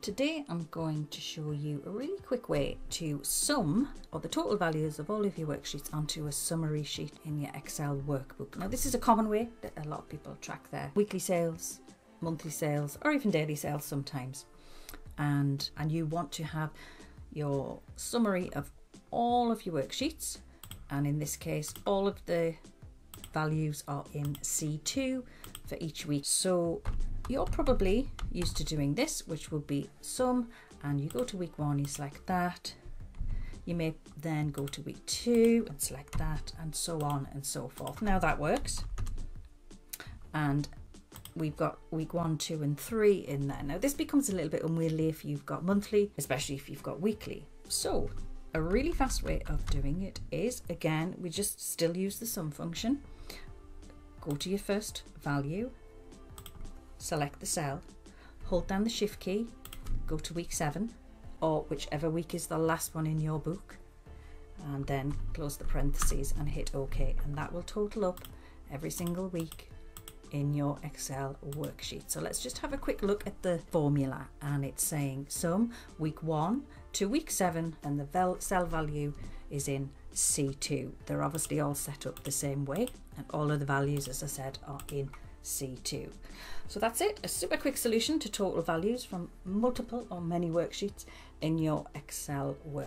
Today I'm going to show you a really quick way to sum or the total values of all of your worksheets onto a summary sheet in your Excel workbook. Now this is a common way that a lot of people track their weekly sales, monthly sales or even daily sales sometimes. And you want to have your summary of all of your worksheets, and in this case all of the values are in C2 for each week. So you're probably used to doing this, which will be sum, and you go to week one, you select that. You may then go to week two and select that, and so on and so forth. Now that works. And we've got week 1, 2 and 3 in there. Now this becomes a little bit unwieldy if you've got monthly, especially if you've got weekly. So a really fast way of doing it is, again, we just still use the sum function. Go to your first value, select the cell, hold down the shift key, go to week 7 or whichever week is the last one in your book, and then close the parentheses and hit OK, and that will total up every single week in your Excel worksheet. So let's just have a quick look at the formula, and it's saying sum week 1 to week 7, and the cell value is in C2. They're obviously all set up the same way, and all of the values, as I said, are in C2. So that's it, a super quick solution to total values from multiple or many worksheets in your Excel workbook.